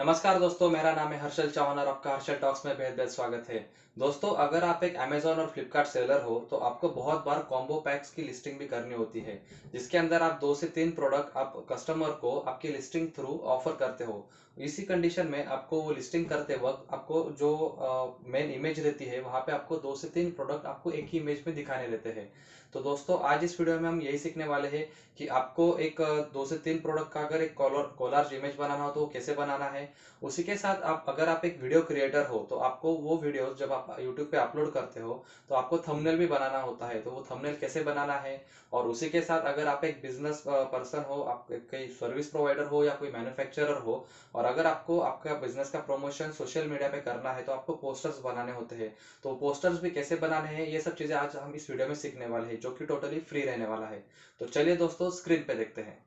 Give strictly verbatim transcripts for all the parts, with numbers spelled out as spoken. नमस्कार दोस्तों, मेरा नाम है हर्षल चवन और आपका हर्षल टॉक्स में बेहद बेहद स्वागत है। दोस्तों, अगर आप एक अमेजॉन और फ्लिपकार्ट सेलर हो तो आपको बहुत बार कॉम्बो पैक्स की लिस्टिंग भी करनी होती है, जिसके अंदर आप दो से तीन प्रोडक्ट आप कस्टमर को आपकी लिस्टिंग थ्रू ऑफर करते हो। इसी कंडीशन में आपको वो लिस्टिंग करते वक्त आपको जो मेन इमेज रहती है वहाँ पे आपको दो से तीन प्रोडक्ट आपको एक ही इमेज में दिखाने रहते हैं। तो दोस्तों, आज इस वीडियो में हम यही सीखने वाले हैं कि आपको एक दो से तीन प्रोडक्ट का अगर एक कोलार्ज इमेज बनाना हो तो कैसे बनाना है। उसी के साथ आप अगर आप एक वीडियो क्रिएटर हो तो आपको वो वीडियोस जब आप YouTube पे अपलोड करते हो तो आपको थंबनेल भी बनाना होता है, तो वो थंबनेल कैसे बनाना है। और उसी के साथ अगर आप एक बिजनेस पर्सन हो, आप कोई सर्विस प्रोवाइडर हो या कोई मैन्युफैक्चरर हो, और अगर आपको आपका बिजनेस का प्रमोशन सोशल मीडिया पे करना है तो आपको पोस्टर्स बनाने होते हैं, तो पोस्टर्स भी कैसे बनाने हैं, ये सब चीजें आज हम इस वीडियो में सीखने वाले हैं, जो कि टोटली फ्री रहने वाला है। तो चलिए दोस्तों, स्क्रीन पे देखते हैं।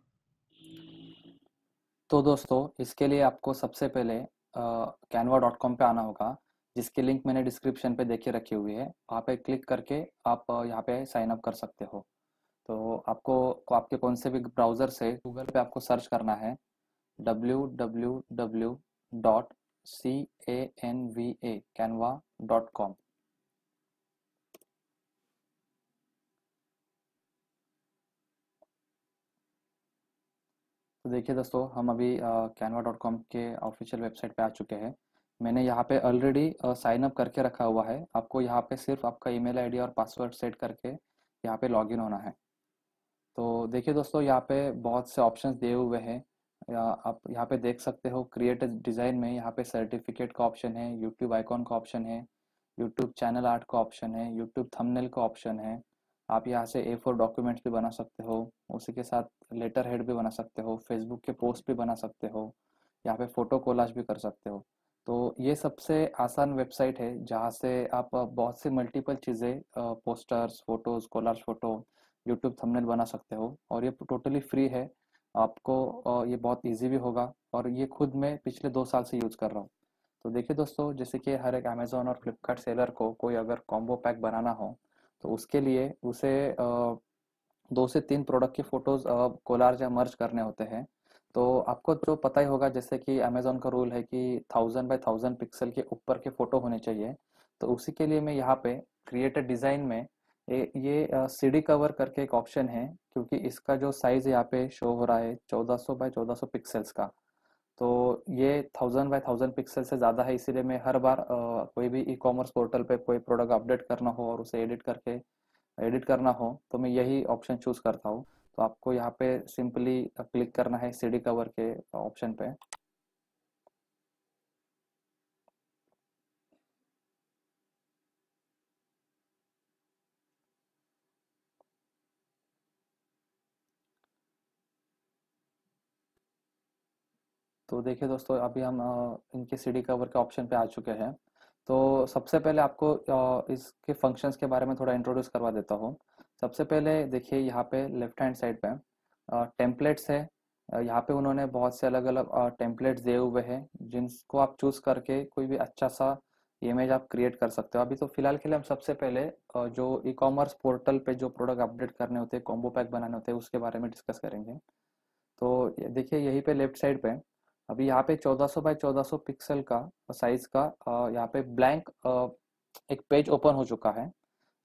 तो दोस्तों, इसके लिए आपको सबसे पहले कैनवा डॉट कॉम पे आना होगा, जिसकी लिंक मैंने डिस्क्रिप्शन पे देखिए रखी हुई है। वहाँ पे क्लिक करके आप यहाँ पे साइन अप कर सकते हो। तो आपको आपके कौन से भी ब्राउज़र से गूगल पे आपको सर्च करना है W W W dot Canva dot com. तो देखिए दोस्तों, हम अभी कैनवा डॉट कॉम के ऑफिशियल वेबसाइट पे आ चुके हैं। मैंने यहाँ पे ऑलरेडी साइन अप करके रखा हुआ है। आपको यहाँ पे सिर्फ आपका ईमेल आईडी और पासवर्ड सेट करके यहाँ पे लॉगिन होना है। तो देखिए दोस्तों, यहाँ पे बहुत से ऑप्शंस दिए हुए हैं, आप यहाँ पे देख सकते हो। क्रिएट डिज़ाइन में यहाँ पे सर्टिफिकेट का ऑप्शन है, यूट्यूब आइकॉन का ऑप्शन है, यूट्यूब चैनल आर्ट का ऑप्शन है, यूट्यूब थंबनेल का ऑप्शन है। आप यहाँ से ए फोर डॉक्यूमेंट्स भी बना सकते हो, उसी के साथ लेटर हेड भी बना सकते हो, फेसबुक के पोस्ट भी बना सकते हो, यहाँ पे फ़ोटो कोलाज भी कर सकते हो। तो ये सबसे आसान वेबसाइट है जहाँ से आप बहुत सी मल्टीपल चीज़ें, posters, photos, collage photo, YouTube thumbnail बना सकते हो। और ये टोटली फ्री है, आपको ये बहुत ईजी भी होगा। और ये खुद मैं पिछले दो साल से यूज़ कर रहा हूँ। तो देखिए दोस्तों, जैसे कि हर एक अमेज़ॉन और फ्लिपकार्ट सेलर को कोई अगर कॉम्बो पैक बनाना हो तो उसके लिए उसे दो से तीन प्रोडक्ट के फ़ोटोज़ कोलार्ज या मर्ज करने होते हैं। तो आपको जो पता ही होगा, जैसे कि अमेज़ॉन का रूल है कि थाउजेंड बाई थाउजेंड पिक्सल के ऊपर के फ़ोटो होने चाहिए। तो उसी के लिए मैं यहाँ पे क्रिएटेड डिज़ाइन में ए, ये सीडी कवर करके एक ऑप्शन है, क्योंकि इसका जो साइज़ यहाँ पे शो हो रहा है चौदह सौ बाई चौदह सौ पिक्सल्स का। तो ये थाउजेंड बाई थाउजेंड पिक्सल से ज़्यादा है, इसीलिए मैं हर बार आ, कोई भी ई कॉमर्स पोर्टल पे कोई प्रोडक्ट अपडेट करना हो और उसे एडिट करके एडिट करना हो तो मैं यही ऑप्शन चूज़ करता हूँ। तो आपको यहाँ पे सिंपली क्लिक करना है सीडी कवर के ऑप्शन पे। तो देखिए दोस्तों, अभी हम इनके सीडी कवर के ऑप्शन पे आ चुके हैं। तो सबसे पहले आपको इसके फंक्शंस के बारे में थोड़ा इंट्रोड्यूस करवा देता हूँ। सबसे पहले देखिए यहाँ पे लेफ्ट हैंड साइड पे टेम्पलेट्स है। यहाँ पे उन्होंने बहुत से अलग अलग टेम्पलेट्स दिए हुए हैं, जिनको आप चूज़ करके कोई भी अच्छा सा इमेज आप क्रिएट कर सकते हो। अभी तो फिलहाल के लिए हम सबसे पहले जो ई कॉमर्स पोर्टल पे जो प्रोडक्ट अपडेट करने होते हैं, कॉम्बो पैक बनाने होते हैं, उसके बारे में डिस्कस करेंगे। तो देखिए यहीं पे लेफ्ट साइड पे अभी यहाँ पे चौदह सौ बाई चौदह सौ पिक्सल का साइज़ का यहाँ पे ब्लैंक एक पेज ओपन हो चुका है।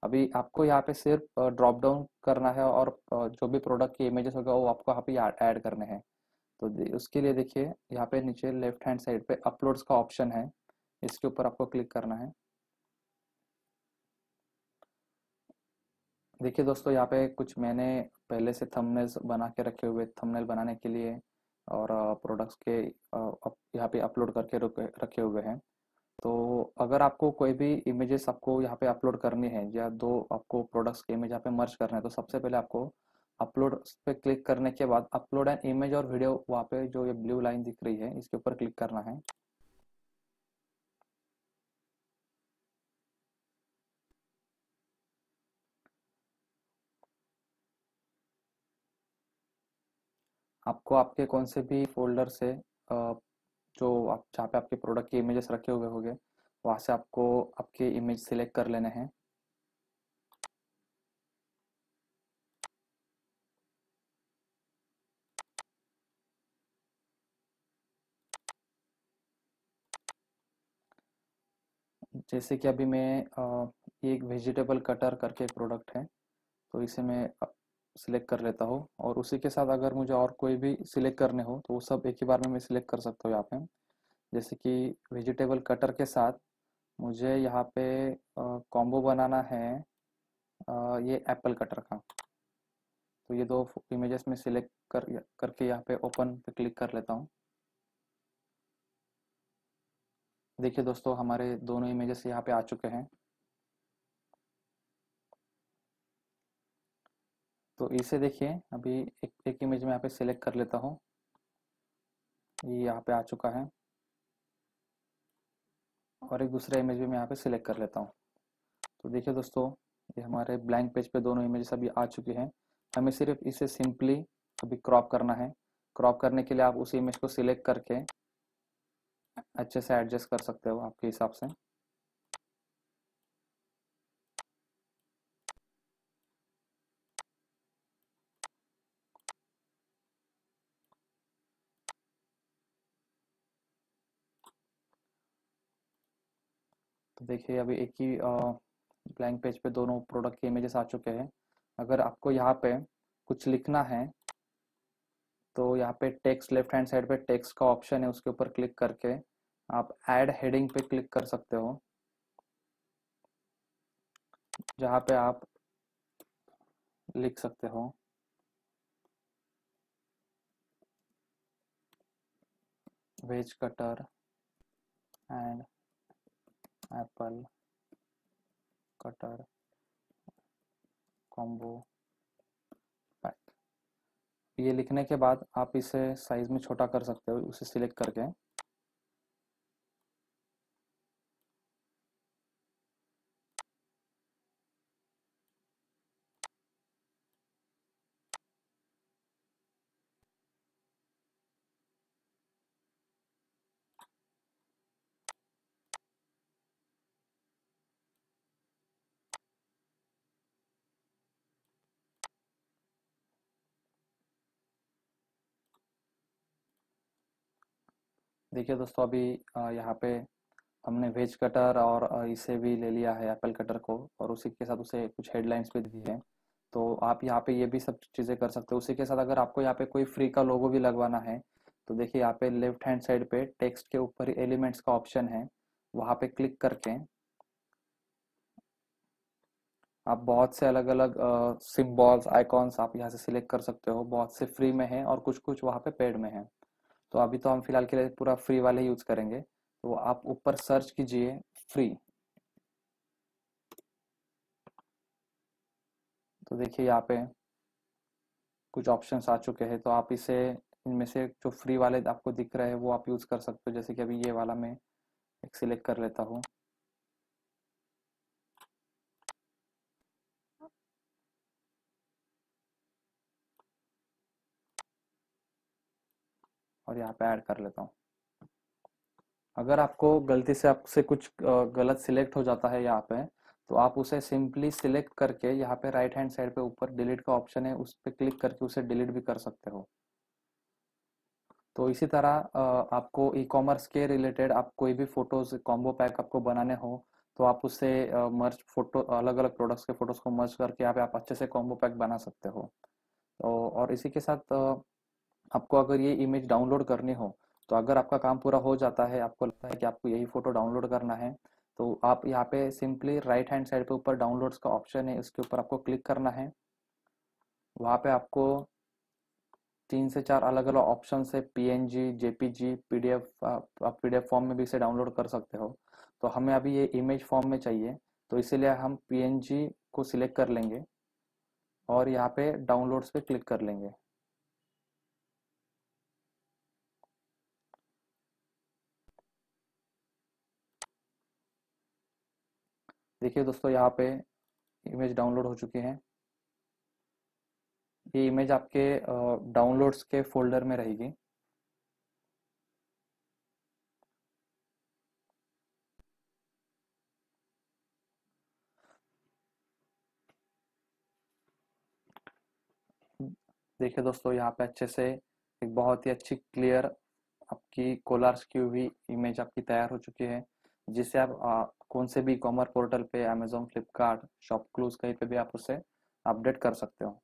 अभी आपको यहाँ पे सिर्फ ड्रॉप डाउन करना है और जो भी प्रोडक्ट के इमेजेस होगा वो आपको यहाँ पे ऐड करने हैं। तो उसके लिए देखिए यहाँ पे नीचे लेफ्ट हैंड साइड पे अपलोड्स का ऑप्शन है, इसके ऊपर आपको क्लिक करना है। देखिए दोस्तों, यहाँ पे कुछ मैंने पहले से थंबनेल्स बना के रखे हुए, थंबनेल बनाने के लिए और प्रोडक्ट्स के यहाँ पे अपलोड करके रखे हुए हैं। तो अगर आपको कोई भी इमेजेस आपको यहाँ पे अपलोड करनी है या दो आपको प्रोडक्ट्स के इमेज यहाँ पे मर्ज करना है तो सबसे पहले आपको अपलोड पे क्लिक करने के बाद अपलोड एन इमेज और वीडियो, वहाँ पे जो ये ब्लू लाइन दिख रही है इसके ऊपर क्लिक करना है। आपको आपके कौन से भी फोल्डर से जो आप जहाँ पे आपके प्रोडक्ट के इमेजेस रखे हुए होंगे वहाँ से आपको आपके इमेज सिलेक्ट कर लेने हैं। जैसे कि अभी मैं एक वेजिटेबल कटर करके एक प्रोडक्ट है तो इसे मैं सिलेक्ट कर लेता हूँ, और उसी के साथ अगर मुझे और कोई भी सिलेक्ट करने हो तो वो सब एक ही बार में मैं सिलेक्ट कर सकता हूँ यहाँ पे। जैसे कि वेजिटेबल कटर के साथ मुझे यहाँ पे कॉम्बो बनाना है ये एप्पल कटर का, तो ये दो इमेजेस में सिलेक्ट कर करके यहाँ पे ओपन पे क्लिक कर लेता हूँ। देखिए दोस्तों हमारे दोनों इमेजेस यहाँ पे आ चुके हैं। तो इसे देखिए अभी एक एक इमेज में यहाँ पे सिलेक्ट कर लेता हूँ, ये यहाँ पे आ चुका है, और एक दूसरा इमेज भी मैं यहाँ पे सिलेक्ट कर लेता हूँ। तो देखिए दोस्तों ये हमारे ब्लैंक पेज पे दोनों इमेजेस अभी आ चुके हैं। हमें सिर्फ इसे सिंपली अभी क्रॉप करना है। क्रॉप करने के लिए आप उसी इमेज को सिलेक्ट करके अच्छे से एडजस्ट कर सकते हो आपके हिसाब से। तो देखिए अभी एक ही ब्लैंक पेज पे दोनों प्रोडक्ट के इमेजेस आ चुके हैं। अगर आपको यहाँ पे कुछ लिखना है तो यहाँ पे टेक्स्ट लेफ्ट हैंड साइड पे टेक्स्ट का ऑप्शन है, उसके ऊपर क्लिक करके आप ऐड हेडिंग पे क्लिक कर सकते हो, जहाँ पे आप लिख सकते हो veg cutter and apple cutter combo pack. ये लिखने के बाद आप इसे साइज में छोटा कर सकते हो उसे सिलेक्ट करके। देखिए दोस्तों अभी यहाँ पे हमने वेज कटर और इसे भी ले लिया है एप्पल कटर को, और उसी के साथ उसे कुछ हेडलाइंस भी दी है। तो आप यहाँ पे ये भी सब चीज़ें कर सकते हो। उसी के साथ अगर आपको यहाँ पे कोई फ्री का लोगो भी लगवाना है तो देखिए यहाँ पे लेफ्ट हैंड साइड पे टेक्स्ट के ऊपर एलिमेंट्स का ऑप्शन है, वहाँ पे क्लिक करके आप बहुत से अलग अलग सिम्बॉल्स आइकॉन्स आप यहाँ से सिलेक्ट कर सकते हो। बहुत से फ्री में है और कुछ कुछ वहाँ पे पेड में है। तो अभी तो हम फिलहाल के लिए पूरा फ्री वाले यूज करेंगे। तो आप ऊपर सर्च कीजिए फ्री, तो देखिए यहाँ पे कुछ ऑप्शंस आ चुके हैं। तो आप इसे इनमें से जो फ्री वाले आपको दिख रहे हैं वो आप यूज कर सकते हो। जैसे कि अभी ये वाला मैं एक सिलेक्ट कर लेता हूँ। और यहाँ पे ऐड कर लेता हूँ। अगर आपको गलती से आपसे कुछ गलत सिलेक्ट हो जाता है यहाँ पे तो आप उसे सिंपली सिलेक्ट करके यहाँ पे राइट हैंड साइड पे ऊपर डिलीट का ऑप्शन है, उस पर क्लिक करके उसे डिलीट भी कर सकते हो। तो इसी तरह आपको ई कॉमर्स के रिलेटेड आप कोई भी फोटोज कॉम्बो पैक आपको बनाने हो तो आप उससे मर्ज फोटो अलग अलग प्रोडक्ट्स के फोटोज को मर्ज करके यहाँ पे आप अच्छे से कॉम्बो पैक बना सकते हो। तो और इसी के साथ आपको अगर ये इमेज डाउनलोड करनी हो तो अगर आपका काम पूरा हो जाता है, आपको लगता है कि आपको यही फोटो डाउनलोड करना है, तो आप यहाँ पे सिंपली राइट हैंड साइड पे ऊपर डाउनलोड्स का ऑप्शन है, इसके ऊपर आपको क्लिक करना है। वहाँ पे आपको तीन से चार अलग अलग ऑप्शन है, पीएनजी, जेपीजी, पीडीएफ। आप पीडीएफ फॉर्म में भी इसे डाउनलोड कर सकते हो। तो हमें अभी ये इमेज फॉर्म में चाहिए तो इसीलिए हम पीएनजी को सिलेक्ट कर लेंगे और यहाँ पे डाउनलोड्स पे क्लिक कर लेंगे। देखिए दोस्तों यहाँ पे इमेज डाउनलोड हो चुके हैं। ये इमेज आपके डाउनलोड्स के फोल्डर में रहेगी। देखिए दोस्तों यहाँ पे अच्छे से एक बहुत ही अच्छी क्लियर आपकी कोलार्स की हुई इमेज आपकी तैयार हो चुकी है, जिसे आप आ, कौन से भी कॉमर्स पोर्टल पे, अमेजोन, फ्लिपकार्ट, शॉपक्लूज, कहीं पे भी आप उसे अपडेट कर सकते हो।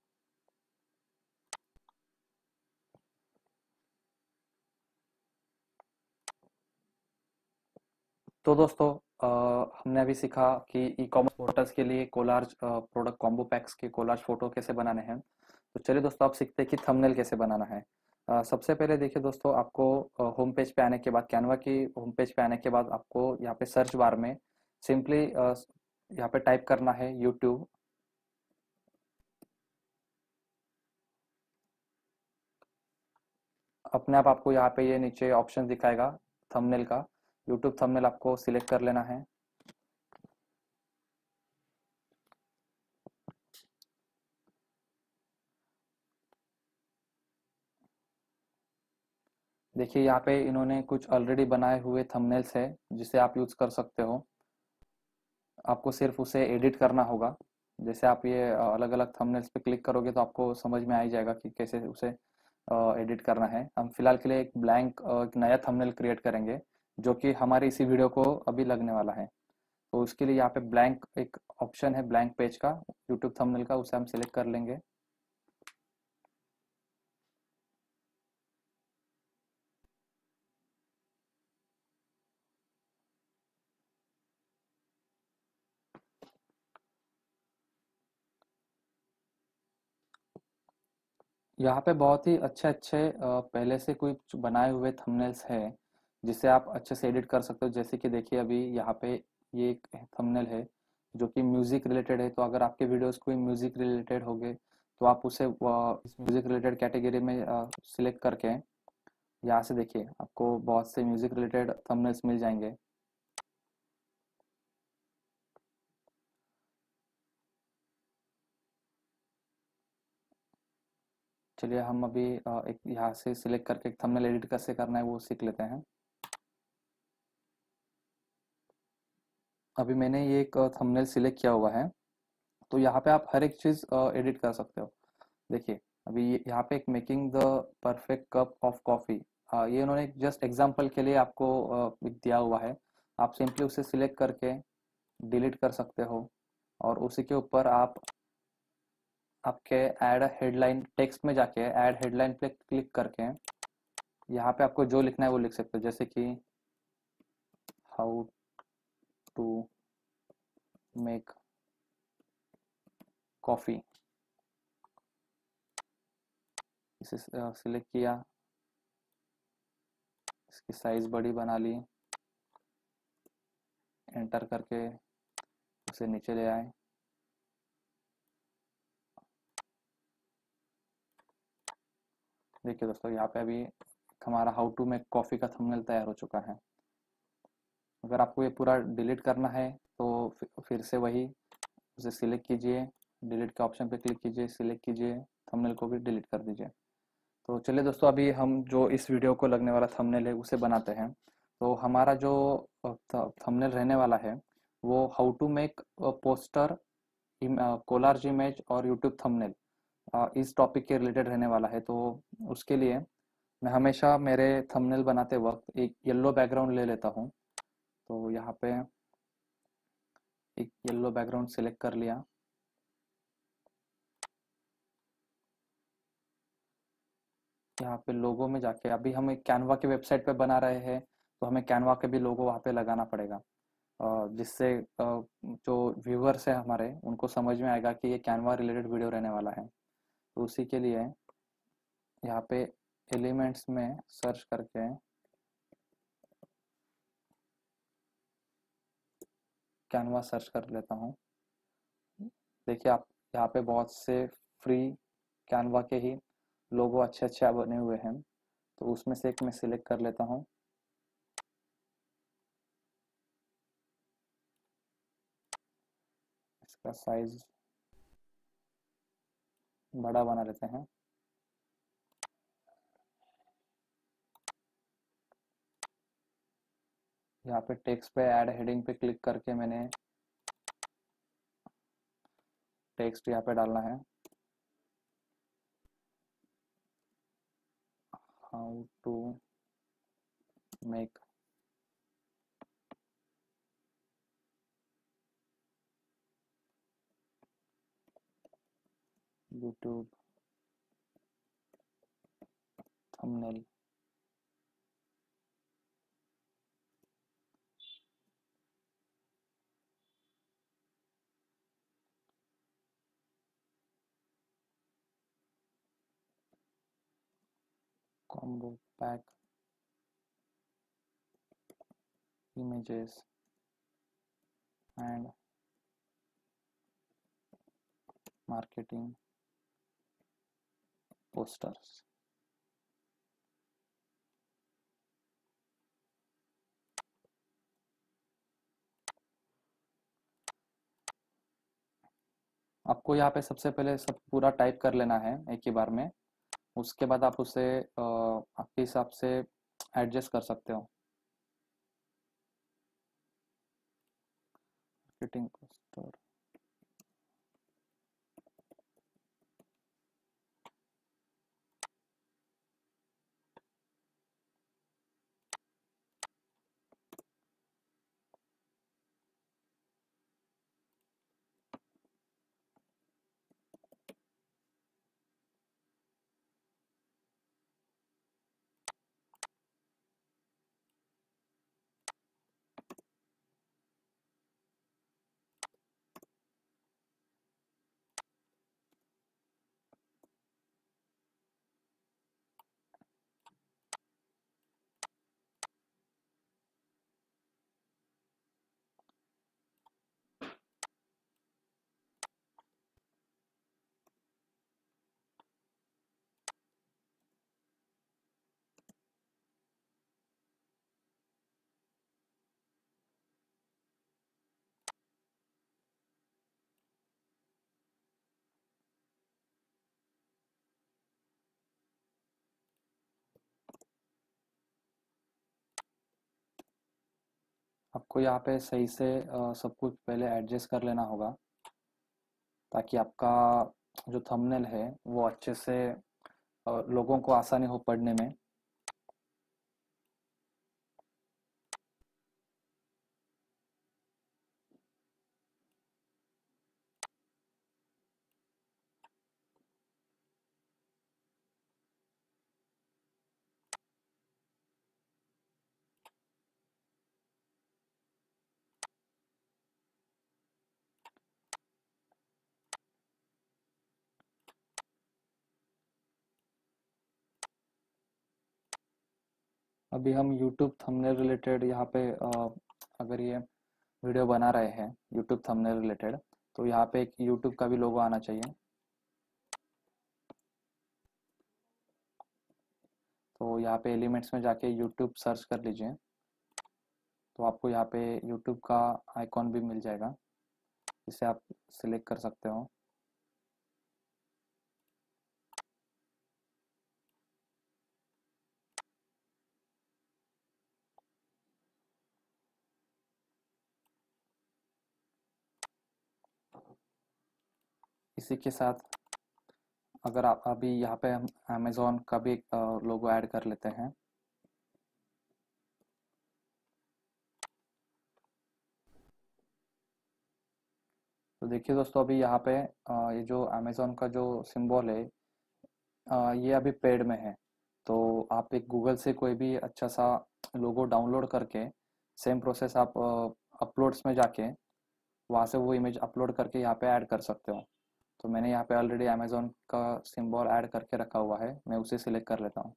तो दोस्तों आ, हमने अभी सीखा कि ई कॉमर्स पोर्टल्स के लिए कोलार्ज प्रोडक्ट कॉम्बो पैक्स के कोलार्ज फोटो कैसे बनाने हैं। तो चलिए दोस्तों आप सीखते हैं कि थंबनेल कैसे बनाना है। Uh, सबसे पहले देखिए दोस्तों, आपको होम पेज पे आने के बाद, कैनवा की होम पेज पे आने के बाद आपको यहाँ पे सर्च बार में सिंपली uh, यहाँ पे टाइप करना है यूट्यूब। अपने आप आपको यहाँ पे ये नीचे ऑप्शन दिखाएगा थंबनेल का। यूट्यूब थंबनेल आपको सिलेक्ट कर लेना है। देखिए यहाँ पे इन्होंने कुछ ऑलरेडी बनाए हुए थंबनेल्स है जिसे आप यूज कर सकते हो। आपको सिर्फ उसे एडिट करना होगा। जैसे आप ये अलग अलग थंबनेल्स पे क्लिक करोगे तो आपको समझ में आ ही जाएगा कि कैसे उसे एडिट करना है। हम फिलहाल के लिए एक ब्लैंक एक नया थंबनेल क्रिएट करेंगे जो कि हमारे इसी वीडियो को अभी लगने वाला है। तो उसके लिए यहाँ पे ब्लैंक एक ऑप्शन है, ब्लैंक पेज का, यूट्यूब थंबनेल का, उसे हम सिलेक्ट कर लेंगे। यहाँ पे बहुत ही अच्छे अच्छे पहले से कुछ बनाए हुए थंबनेल्स है जिसे आप अच्छे से एडिट कर सकते हो। जैसे कि देखिए अभी यहाँ पे ये एक थंबनेल है जो कि म्यूजिक रिलेटेड है। तो अगर आपके वीडियोस कोई म्यूजिक रिलेटेड होंगे तो आप उसे इस म्यूजिक रिलेटेड कैटेगरी में सिलेक्ट करके यहाँ से देखिए आपको बहुत से म्यूजिक रिलेटेड थंबनेल्स मिल जाएंगे। चलिए हम अभी एक यहाँ से सिलेक्ट करके एक थंबनेल एडिट कैसे करना है वो सीख लेते हैं। अभी मैंने ये एक थंबनेल सिलेक्ट किया हुआ है। तो यहाँ पे आप हर एक चीज एडिट कर सकते हो। देखिए अभी यहाँ पे एक making the perfect cup of coffee, ये इन्होंने जस्ट एग्जांपल के लिए आपको दिया हुआ है। आप सिंपली उसे सिलेक्ट करके डिलीट कर सकते हो और उसी के ऊपर आप आपके ऐड हेडलाइन टेक्स्ट में जाके ऐड हेडलाइन पे क्लिक करके यहाँ पे आपको जो लिखना है वो लिख सकते हो। जैसे कि हाउ टू मेक कॉफी, इसे सिलेक्ट किया, इसकी साइज बड़ी बना ली, एंटर करके उसे नीचे ले आए। देखिए दोस्तों यहाँ पे अभी हमारा हाउ टू मेक कॉफ़ी का थंबनेल तैयार हो चुका है। अगर आपको ये पूरा डिलीट करना है तो फिर से वही उसे सिलेक्ट कीजिए, डिलीट के ऑप्शन पे क्लिक कीजिए, सिलेक्ट कीजिए, थंबनेल को भी डिलीट कर दीजिए। तो चलिए दोस्तों अभी हम जो इस वीडियो को लगने वाला थंबनेल है उसे बनाते हैं। तो हमारा जो थंबनेल रहने वाला है वो how to make poster, collage image और यूट्यूब थंबनेल इस टॉपिक के रिलेटेड रहने वाला है। तो उसके लिए मैं हमेशा मेरे थंबनेल बनाते वक्त एक येलो बैकग्राउंड ले लेता हूँ। तो यहाँ पे एक येलो बैकग्राउंड सिलेक्ट कर लिया। यहाँ पे लोगो में जाके, अभी हम कैनवा की वेबसाइट पे बना रहे हैं तो हमें कैनवा के भी लोगो वहाँ पे लगाना पड़ेगा, जिससे जो व्यूअर्स है हमारे उनको समझ में आएगा कि ये कैनवा रिलेटेड वीडियो रहने वाला है। तो उसी के लिए यहाँ पे एलिमेंट्स में सर्च करके कैनवा सर्च कर लेता हूँ। देखिए आप यहाँ पे बहुत से फ्री कैनवा के ही लोगो अच्छे अच्छे बने हुए हैं। तो उसमें से एक मैं सिलेक्ट कर लेता हूँ। इसका साइज बड़ा बना लेते हैं। यहाँ पे टेक्स्ट पे ऐड हेडिंग पे क्लिक करके मैंने टेक्स्ट यहाँ पे डालना है, how to make YouTube thumbnail, combo pack, images and marketing posters. आपको यहाँ पे सबसे पहले सब पूरा टाइप कर लेना है एक ही बार में, उसके बाद आप उसे आपके हिसाब से एडजस्ट कर सकते हो। मार्केटिंग पोस्टर, आपको यहाँ पे सही से सब कुछ पहले एडजस्ट कर लेना होगा ताकि आपका जो थंबनेल है वो अच्छे से लोगों को आसानी हो पढ़ने में। अभी हम YouTube थंबनेल रिलेटेड यहाँ पे आ, अगर ये वीडियो बना रहे हैं YouTube थंबनेल रिलेटेड, तो यहाँ पे एक YouTube का भी लोगो आना चाहिए। तो यहाँ पे एलिमेंट्स में जाके YouTube सर्च कर लीजिए, तो आपको यहाँ पे YouTube का आइकॉन भी मिल जाएगा, इसे आप सिलेक्ट कर सकते हो। इसी के साथ अगर आप अभी यहाँ पे हम Amazon का भी लोगो ऐड कर लेते हैं। तो देखिए दोस्तों, अभी यहाँ पे ये जो Amazon का जो सिंबल है ये अभी पेड में है, तो आप एक गूगल से कोई भी अच्छा सा लोगो डाउनलोड करके सेम प्रोसेस आप अपलोड्स में जाके वहाँ से वो इमेज अपलोड करके यहाँ पे ऐड कर सकते हो। तो मैंने यहाँ पे ऑलरेडी Amazon का सिंबल ऐड करके रखा हुआ है, मैं उसे सिलेक्ट कर लेता हूँ।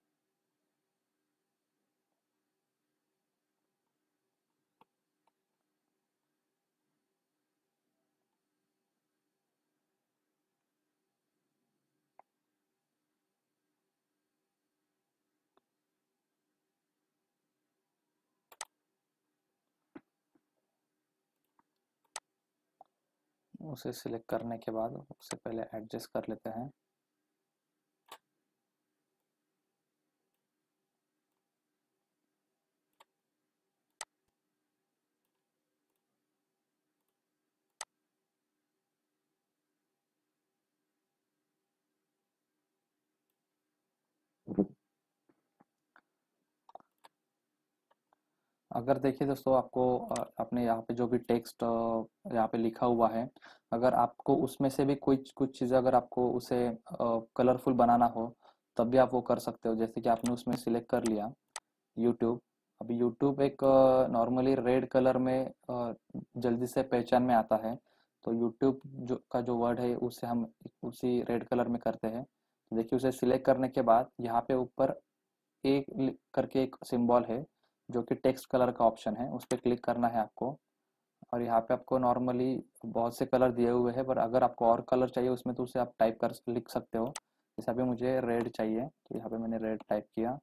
उसे सिलेक्ट करने के बाद उससे पहले एडजस्ट कर लेते हैं। अगर देखिए दोस्तों, आपको आपने यहाँ पे जो भी टेक्स्ट यहाँ पे लिखा हुआ है, अगर आपको उसमें से भी कोई कुछ चीज़ें अगर आपको उसे कलरफुल बनाना हो तब भी आप वो कर सकते हो। जैसे कि आपने उसमें सिलेक्ट कर लिया यूट्यूब। अब यूट्यूब एक नॉर्मली रेड कलर में जल्दी से पहचान में आता है, तो यूट्यूब जो का जो वर्ड है उसे हम उसी रेड कलर में करते हैं। तो देखिए उसे सिलेक्ट करने के बाद यहाँ पे ऊपर एक करके एक सिंबल है जो कि टेक्स्ट कलर का ऑप्शन है, उस पर क्लिक करना है आपको। और यहाँ पे आपको नॉर्मली बहुत से कलर दिए हुए हैं, पर अगर आपको और कलर चाहिए उसमें तो उसे आप टाइप कर लिख सकते हो। जैसे अभी मुझे रेड चाहिए तो यहाँ पे मैंने रेड टाइप किया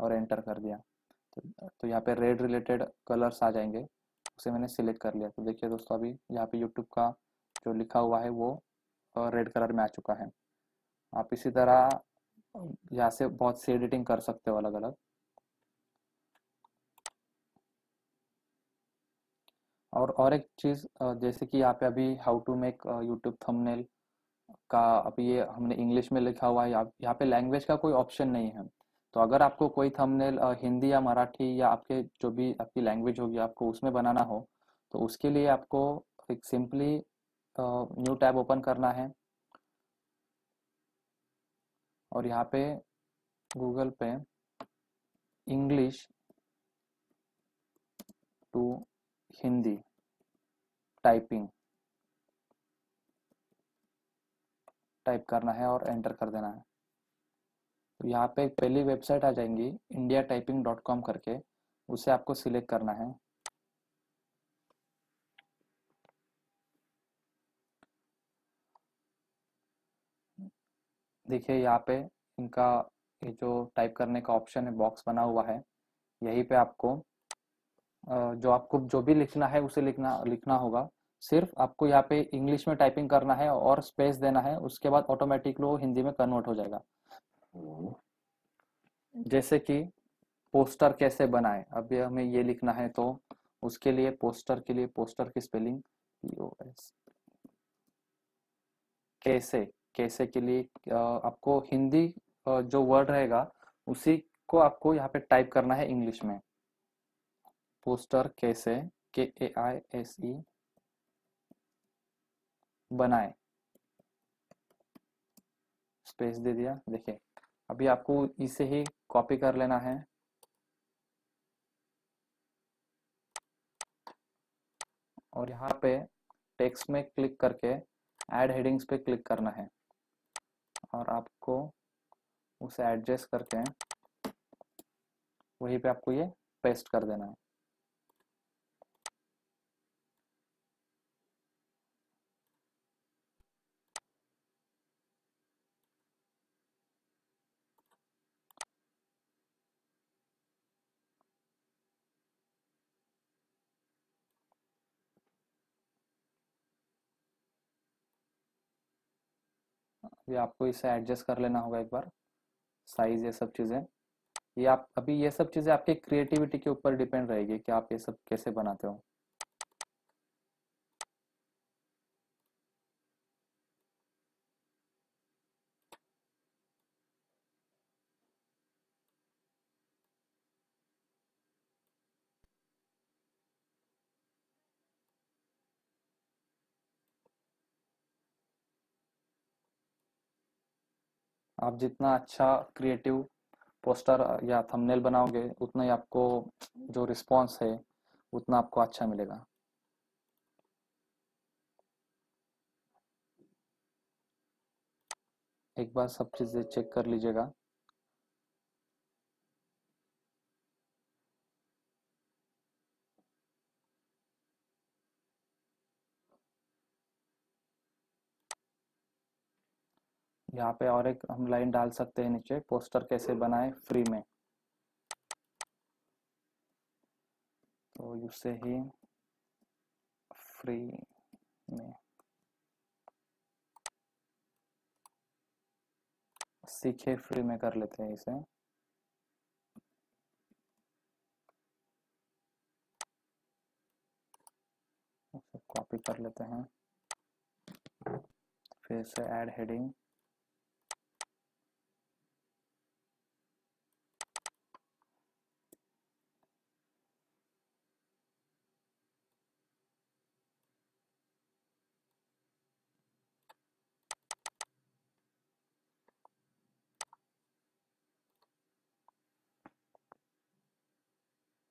और एंटर कर दिया, तो, तो यहाँ पे रेड रिलेटेड कलर्स आ जाएंगे, उसे मैंने सिलेक्ट कर लिया। तो देखिए दोस्तों, अभी यहाँ पे यूट्यूब का जो लिखा हुआ है वो रेड कलर में आ चुका है। आप इसी तरह यहाँ से बहुत सी एडिटिंग कर सकते हो अलग अलग। और और एक चीज़, जैसे कि यहाँ पे अभी how to make YouTube thumbnail का अभी ये हमने इंग्लिश में लिखा हुआ है, यहाँ पे लैंग्वेज का कोई ऑप्शन नहीं है। तो अगर आपको कोई थंबनेल हिंदी या मराठी या आपके जो भी आपकी लैंग्वेज होगी आपको उसमें बनाना हो, तो उसके लिए आपको एक सिंपली न्यू टैब ओपन करना है और यहाँ पे गूगल पे English to Hindi typing type करना है और एंटर कर देना है। तो यहाँ पे पहली वेबसाइट आ जाएंगी इंडिया टाइपिंग डॉट कॉम करके, उसे आपको सिलेक्ट करना है। देखिए यहाँ पे इनका ये जो टाइप करने का ऑप्शन है, बॉक्स बना हुआ है, यहीं पे आपको जो आपको जो भी लिखना है उसे लिखना लिखना होगा। सिर्फ आपको यहाँ पे इंग्लिश में टाइपिंग करना है और स्पेस देना है, उसके बाद ऑटोमेटिकली वो हिंदी में कन्वर्ट हो जाएगा। जैसे कि पोस्टर कैसे बनाए, अभी हमें ये लिखना है, तो उसके लिए पोस्टर के लिए पोस्टर की स्पेलिंग पी ओ एस, कैसे कैसे के लिए आपको हिंदी जो वर्ड रहेगा उसी को आपको यहाँ पे टाइप करना है इंग्लिश में। पोस्टर कैसे के ए आई एस ई बनाए, स्पेस दे दिया। देखिए अभी आपको इसे ही कॉपी कर लेना है और यहाँ पे टेक्स्ट में क्लिक करके ऐड हेडिंग्स पे क्लिक करना है और आपको उसे एडजस्ट करके वहीं पे आपको ये पेस्ट कर देना है। ये आपको इसे एडजस्ट कर लेना होगा एक बार, साइज ये सब चीज़ें। ये आप अभी ये सब चीज़ें आपकी क्रिएटिविटी के ऊपर डिपेंड रहेगी कि आप ये सब कैसे बनाते हो। आप जितना अच्छा क्रिएटिव पोस्टर या थंबनेल बनाओगे उतना ही आपको जो रिस्पॉन्स है उतना आपको अच्छा मिलेगा। एक बार सब चीज़ें चेक कर लीजिएगा। यहाँ पे और एक हम लाइन डाल सकते हैं नीचे, पोस्टर कैसे बनाएं फ्री में, तो उसे ही फ्री में सीखे, फ्री में कर लेते हैं इसे। उसे कॉपी कर लेते हैं, फिर से ऐड हेडिंग,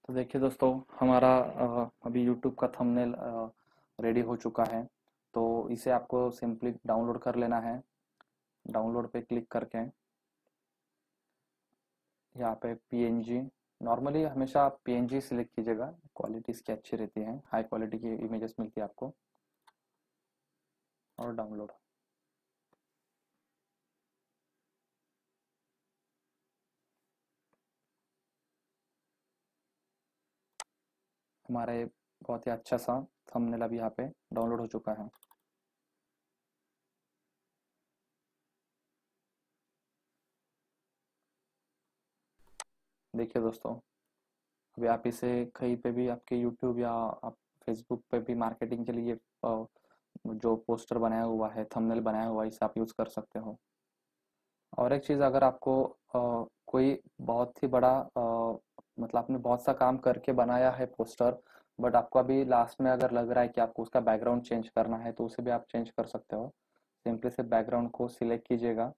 तो देखिए दोस्तों, हमारा अभी YouTube का थंबनेल रेडी हो चुका है। तो इसे आपको सिंपली डाउनलोड कर लेना है। डाउनलोड पे क्लिक करके यहाँ पे पी एन जी, नॉर्मली हमेशा आप पी एन जी सिलेक्ट कीजिएगा, क्वालिटी इसकी अच्छी रहती है, हाई क्वालिटी की इमेजेस मिलती है आपको। और डाउनलोड, हमारा ये बहुत ही अच्छा सा थंबनेल अभी यहाँ पे डाउनलोड हो चुका है। देखिए दोस्तों, अभी आप इसे कहीं पे भी आपके YouTube या आप Facebook पे भी मार्केटिंग के लिए जो पोस्टर बनाया हुआ है, थंबनेल बनाया हुआ है, इसे आप यूज़ कर सकते हो। और एक चीज़, अगर आपको आ, कोई बहुत ही बड़ा आ, मतलब आपने बहुत सा काम करके बनाया है पोस्टर, बट आपको अभी लास्ट में अगर लग रहा है कि आपको उसका बैकग्राउंड चेंज करना है, तो उसे भी आप चेंज कर सकते हो। सिंपली से बैकग्राउंड को सिलेक्ट कीजिएगा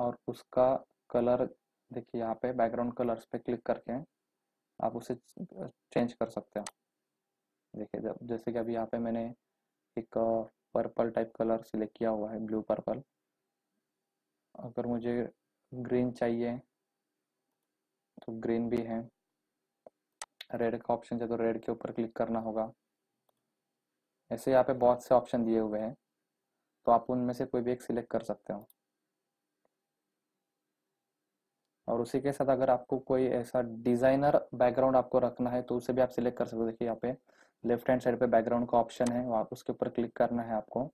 और उसका कलर, देखिए यहाँ पे बैकग्राउंड कलर्स पे क्लिक करके आप उसे चेंज कर सकते हो। देखिए, जब जैसे कि अभी यहाँ पे मैंने एक पर्पल टाइप कलर सिलेक्ट किया हुआ है, ब्लू पर्पल। अगर मुझे ग्रीन चाहिए तो ग्रीन भी है, रेड का ऑप्शन है तो रेड के ऊपर क्लिक करना होगा। ऐसे यहाँ पे बहुत से ऑप्शन दिए हुए हैं, तो आप उनमें से कोई भी एक सिलेक्ट कर सकते हो। और उसी के साथ अगर आपको कोई ऐसा डिज़ाइनर बैकग्राउंड आपको रखना है तो उसे भी आप सिलेक्ट कर सकते हो। देखिए यहाँ पे लेफ्ट हैंड साइड पे बैकग्राउंड का ऑप्शन है, वहाँ उसके ऊपर क्लिक करना है आपको।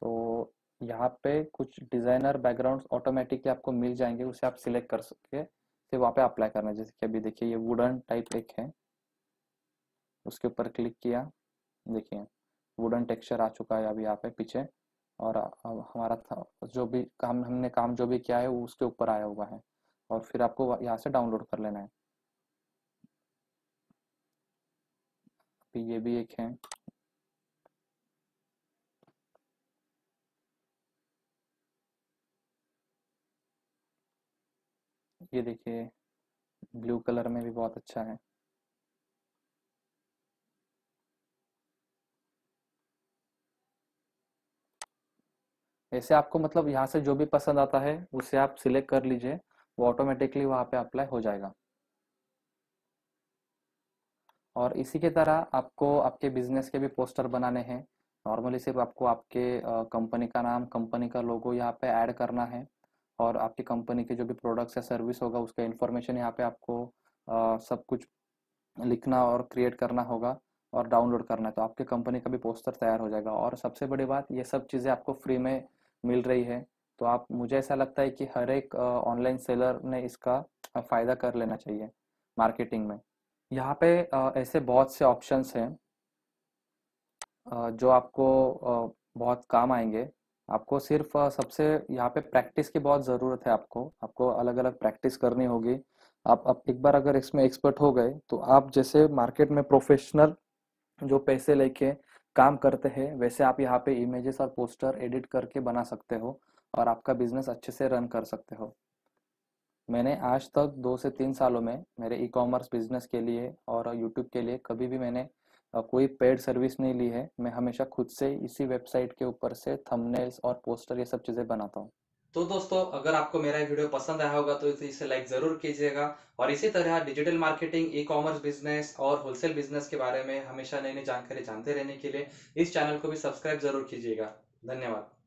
तो यहाँ पे कुछ डिज़ाइनर बैकग्राउंड ऑटोमेटिकली आपको मिल जाएंगे, उसे आप सिलेक्ट कर सकते फिर वहाँ पे अप्लाई करना है। जैसे कि अभी देखिए ये वुडन टाइप एक है, उसके ऊपर क्लिक किया, देखिए वुडन टेक्सचर आ चुका है अभी यहाँ पे पीछे। और हमारा था जो भी काम हमने काम जो भी किया है वो उसके ऊपर आया हुआ है। और फिर आपको यहाँ से डाउनलोड कर लेना है। अभी ये भी एक है, ये देखिए ब्लू कलर में भी बहुत अच्छा है। ऐसे आपको मतलब यहाँ से जो भी पसंद आता है उसे आप सिलेक्ट कर लीजिए, वो ऑटोमेटिकली वहाँ पे अप्लाई हो जाएगा। और इसी के तरह आपको आपके बिजनेस के भी पोस्टर बनाने हैं। नॉर्मली सिर्फ आपको आपके कंपनी का नाम, कंपनी का लोगो यहाँ पे ऐड करना है, और आपकी कंपनी के जो भी प्रोडक्ट्स या सर्विस होगा उसका इन्फॉर्मेशन यहाँ पे आपको आ, सब कुछ लिखना और क्रिएट करना होगा और डाउनलोड करना है। तो आपके कंपनी का भी पोस्टर तैयार हो जाएगा। और सबसे बड़ी बात, ये सब चीज़ें आपको फ्री में मिल रही है। तो आप, मुझे ऐसा लगता है कि हर एक ऑनलाइन सेलर ने इसका फ़ायदा कर लेना चाहिए मार्केटिंग में। यहाँ पे आ, ऐसे बहुत से ऑप्शंस हैं जो आपको आ, बहुत काम आएंगे। आपको सिर्फ सबसे यहाँ पे प्रैक्टिस की बहुत ज़रूरत है। आपको आपको अलग अलग प्रैक्टिस करनी होगी। आप आप एक बार अगर इसमें एक्सपर्ट हो गए तो आप जैसे मार्केट में प्रोफेशनल जो पैसे लेके काम करते हैं, वैसे आप यहाँ पे इमेजेस और पोस्टर एडिट करके बना सकते हो और आपका बिजनेस अच्छे से रन कर सकते हो। मैंने आज तक दो से तीन सालों में मेरे ई कॉमर्स बिजनेस के लिए और यूट्यूब के लिए कभी भी मैंने कोई पेड सर्विस नहीं ली है। मैं हमेशा खुद से इसी वेबसाइट के ऊपर से थंबनेल्स और पोस्टर ये सब चीजें बनाता हूँ। तो दोस्तों, अगर आपको मेरा वीडियो पसंद आया होगा तो इसे लाइक जरूर कीजिएगा। और इसी तरह digital marketing, e commerce business और होलसेल बिजनेस के बारे में हमेशा नई नई जानकारी जानते रहने के लिए इस चैनल को भी सब्सक्राइब जरूर कीजिएगा। धन्यवाद।